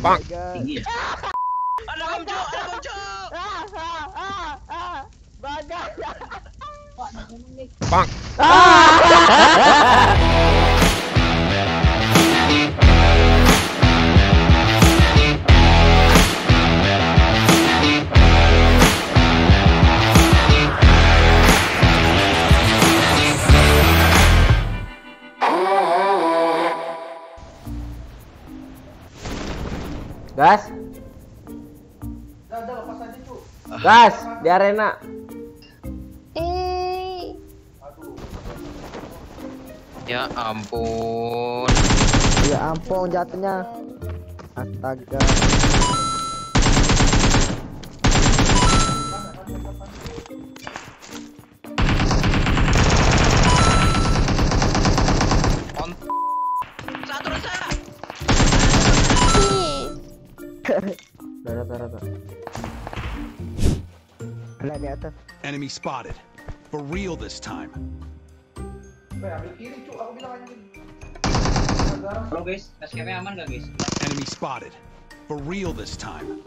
Bang, tinggi ya. Ada komco, ada komco. Bagas. Bang. Gas. Udah lepas aja, Cuk. Gas, di arena. Aduh. Ya ampun. Ya ampun jatuhnya. Astaga. Enemy spotted. For real this time. Enemy spotted. For real this time.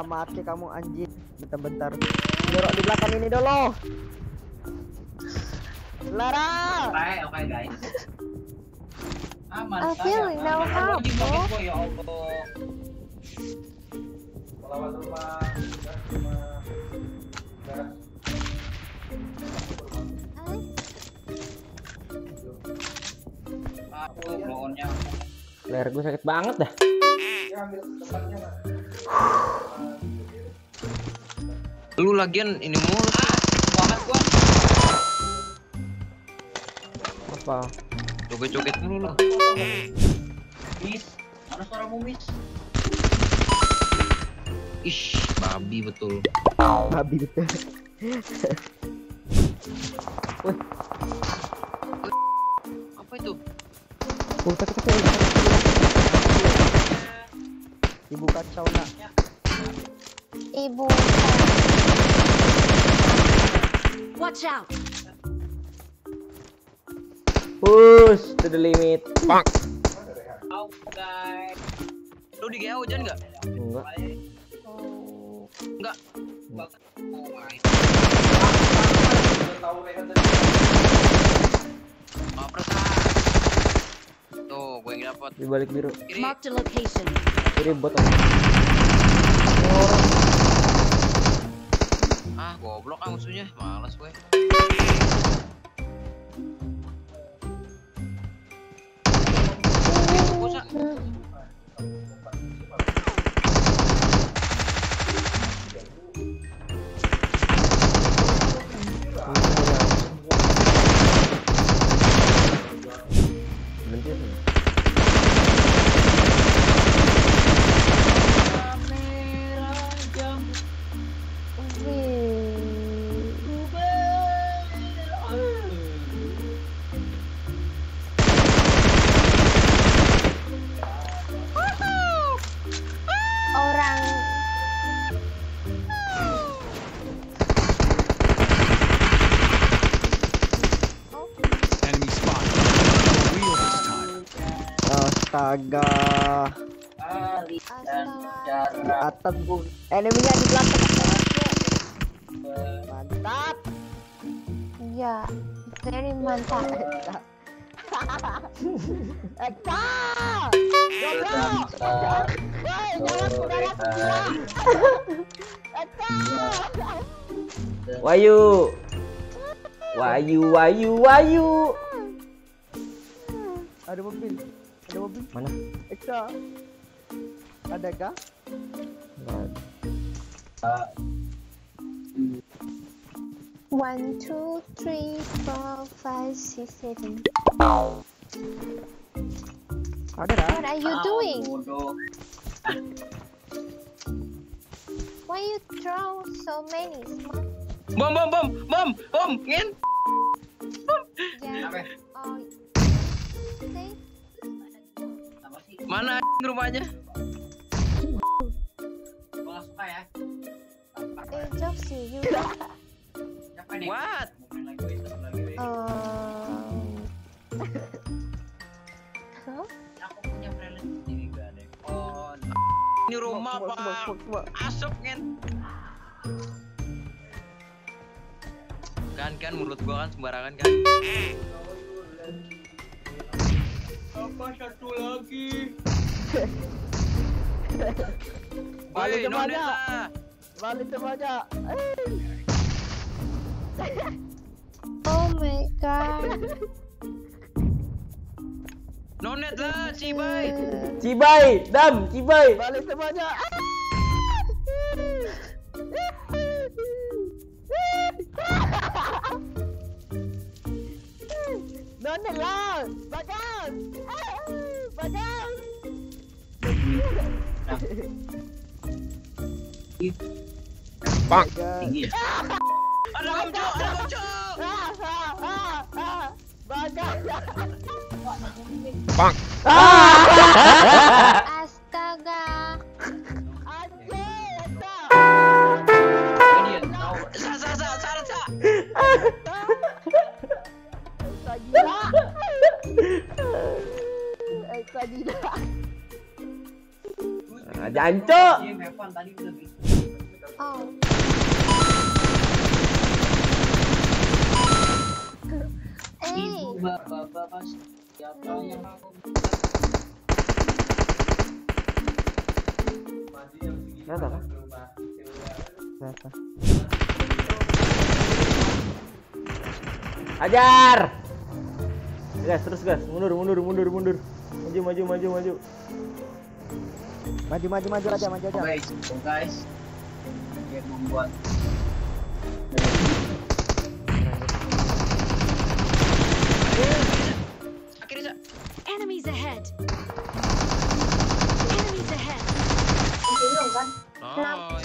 Mati kamu anjir, bentar-bentar dorok di belakang ini dulu Lara. Oke guys, aman. I feel now how ya Allah. Lawan rumah aku bohongnya leher gue sakit banget dah. Lu lagian ini mulu banget gua. Apa? Joget-joget mulu lu. Miss, mana suaramu, Miss? Ish, babi betul. Babi betul. Woi. Apa itu? Oh, Ibu kacau nak. Ibu. Watch out. Push to the limit. Pak. Out guys. Lu di GH hujan enggak? Enggak. Oh. Enggak. Oh my. Tuh, gue yang dapat. Di balik biru. Mark the location. Kiri bot. Ah, goblok ah musuhnya. Malas gue. Astaga. Di atas gue. Enemy-nya di belakang. Mantap. Iya, very mantap. Eka. Goblok. Hei, jangan saudara gila. Eka. Wayu. Wayu. Ada mobil. Ada mobil mana? Eka, ada kah? Ada. 1 2 3 4 5 6 7. Ada lah. What are you doing? Why you throw so many? Bom! Ngin. Mana rumahnya? Gua suka ya. Jok sih juga. What? Aku punya friend sendiri gak ada. Oh, ini rumah apa? Asap kan? Kan mulut gua kan sembarangan kan. Apa satu lagi? Balik aja. Balik aja. Oh my god. Nonet lah, Cibai. Cibai, dam, Cibai. Balik aja. Nonet lah, badan, badan. Bang. Ada lucu, ada lucu. Badan. Bang. Astaga. Jancok. Oh. Bapak siapa yang aku ajar. Gas terus gas, mundur. Maju. Maju aja, maju. Guys. Dia membuat. Akhirnya. Enemies ahead. Oh. Dam.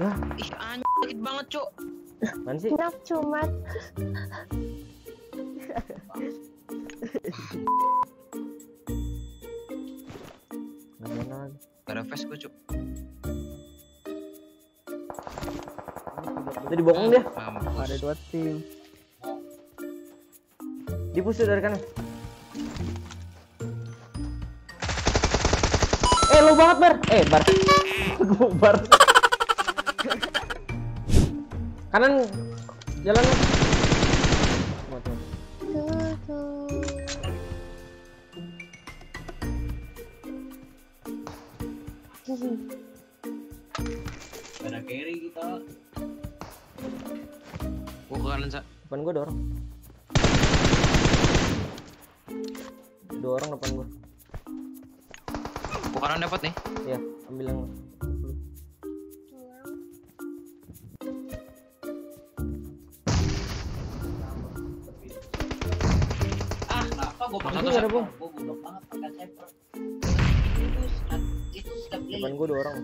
Lah, ih anjir sakit banget, Cuk. Mana sih? Kenapa cumat? Ada face gue, Cuk. Tadi bohong dia. Ada dua tim. Dipusuh dari kanan. Low banget, Bar. Bar. Bar. Kanan jalan. Ada carry kita. Gua ke kanan, Sa. Depan gua dorong. Dorong depan gua. Gua kanan dapat nih. Iya, ambil yang. Apa gua pas satu gua goblok banget pakai sniper. Itu sudah play. Depan gua dorong.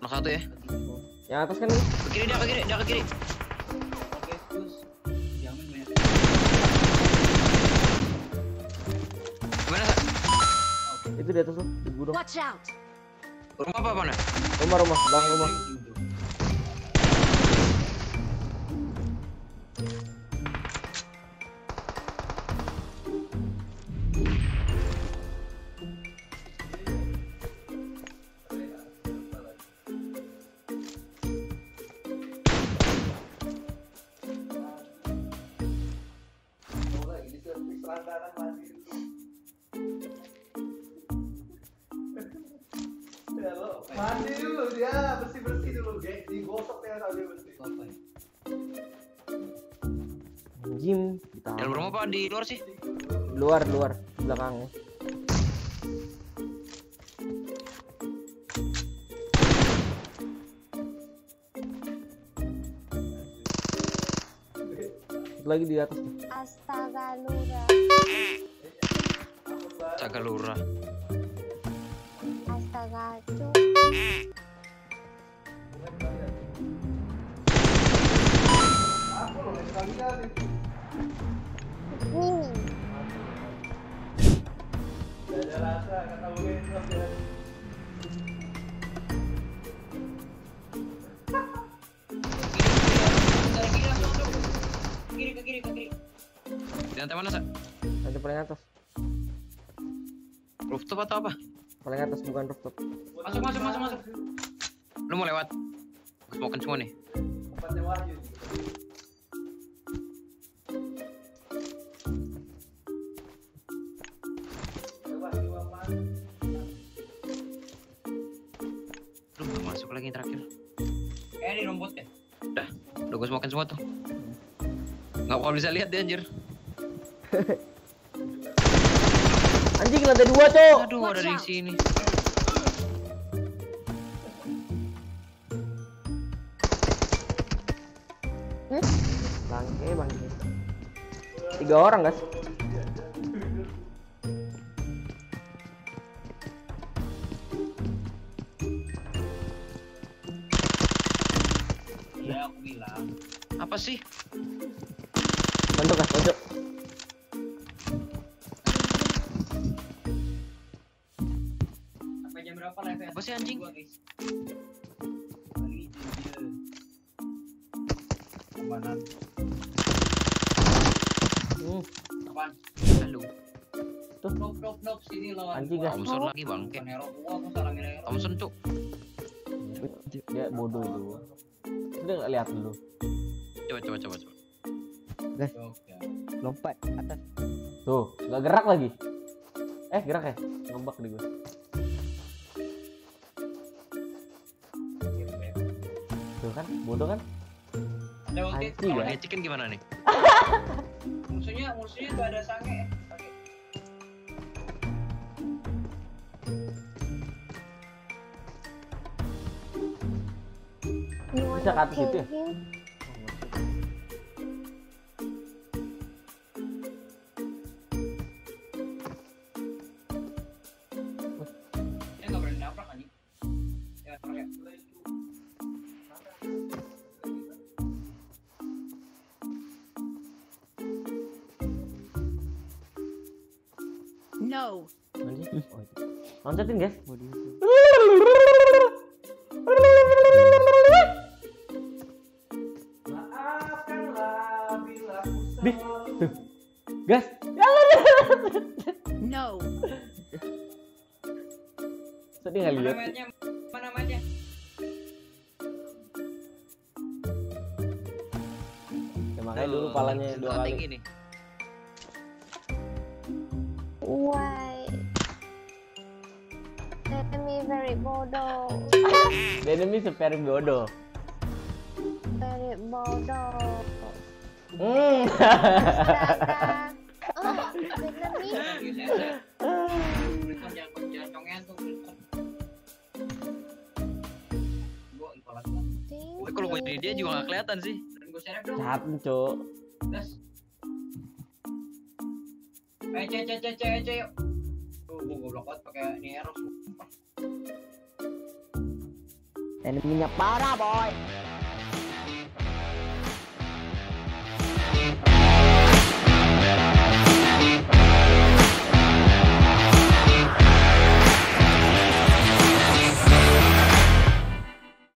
Nomor satu ya. Yang atas kan ini. Ke kiri. Oke, terus diamin banyak. Gimana, Sa? Itu di atas lo, di gudang. Watch out. Rumah apa mana? Rumah, bang rumah. Mandi dulu dia, bersih-bersih dulu, digosok ya sambil bersih. Gym kita. Dalam rumah apa di luar sih? Luar, belakangnya. Lagi di atas. Astaga lurah. Astaga lurah. Astaga cu. Aku loh sekali kali. Mimi. Gak ada rasa kata gue itu. Kiri. Di lantai mana, Sa? Lantai paling atas. Rooftop atau apa? Paling atas, bukan rooftop. Masuk. Lu mau lewat? Gue smokin semua nih. Tempatnya wajib. Lu gak masuk lagi terakhir. Kayaknya di rumputnya. Udah gue smokin semua tuh. Gak bakal bisa lihat dia anjir. Anjing lantai 2 tuh. Aduh, watch ada out. Di sini. Bangke. 3 orang, guys. Ya, aku bilang. Apa sih? Bentuk kan, pojok. Sampai jam berapa live ya? Apa sih anjing? Apaan? Apaan? Halo. Tuh. Nop, sini lawan. Anjing gak? Thompson lagi bangke. Thompson tuh. Dia bodoh tuh. Udah gak lihat dulu. Coba. Guys, lompat atas tuh, nggak gerak lagi. Gerak ya, ngombak di gue. Tuh kan, bodoh kan? Ada ulti chicken gimana nih? musuhnya nggak ada sange. Bisa ke atas itu ya? No. Loncatin guys. Maafkanlah bila aku salah. Guys. No. Sedih nggak lihat? Mana mainnya? Ya, makanya dulu palanya 2 kali. Ini. Why? The enemy very bodoh. The enemy super bodoh. Very bodoh. Astaga. Tapi kalau gue jadi dia juga gak kelihatan sih. Capek, Cok. Ayo, yuk. Gue goblok banget pake Nero. Enemy-nya parah, boy.